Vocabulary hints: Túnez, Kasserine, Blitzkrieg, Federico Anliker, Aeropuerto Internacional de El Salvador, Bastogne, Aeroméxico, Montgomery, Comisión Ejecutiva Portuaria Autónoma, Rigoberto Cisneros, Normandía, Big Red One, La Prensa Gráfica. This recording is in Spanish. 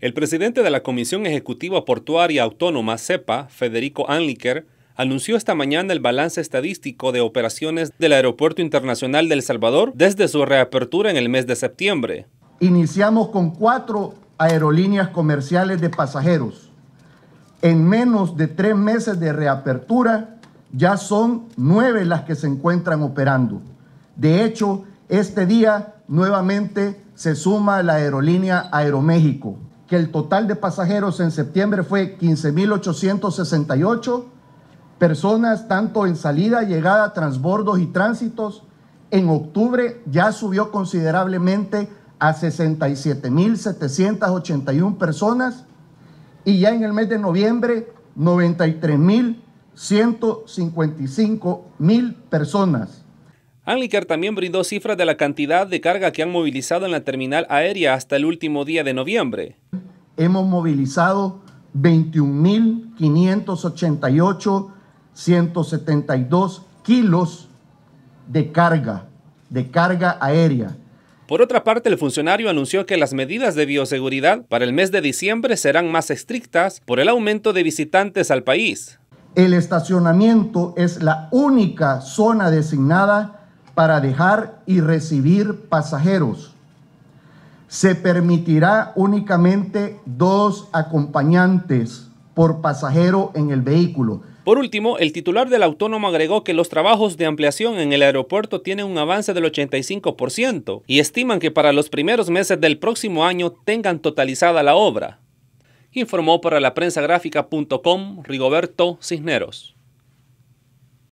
El presidente de la Comisión Ejecutiva Portuaria Autónoma, CEPA, Federico Anliker, anunció esta mañana el balance estadístico de operaciones del Aeropuerto Internacional de El Salvador desde su reapertura en el mes de septiembre. Iniciamos con 4 aerolíneas comerciales de pasajeros. En menos de 3 meses de reapertura, ya son 9 las que se encuentran operando. De hecho, este día nuevamente se suma la aerolínea Aeroméxico, que el total de pasajeros en septiembre fue 15.868 personas, tanto en salida, llegada, transbordos y tránsitos. En octubre ya subió considerablemente a 67.781 personas y ya en el mes de noviembre 93.155 personas. Anliker también brindó cifras de la cantidad de carga que han movilizado en la terminal aérea hasta el último día de noviembre. Hemos movilizado 21.588.172 kilos de carga aérea. Por otra parte, el funcionario anunció que las medidas de bioseguridad para el mes de diciembre serán más estrictas por el aumento de visitantes al país. El estacionamiento es la única zona designada para dejar y recibir pasajeros. Se permitirá únicamente 2 acompañantes por pasajero en el vehículo. Por último, el titular del autónomo agregó que los trabajos de ampliación en el aeropuerto tienen un avance del 85% y estiman que para los primeros meses del próximo año tengan totalizada la obra. Informó para laprensagrafica.com Rigoberto Cisneros.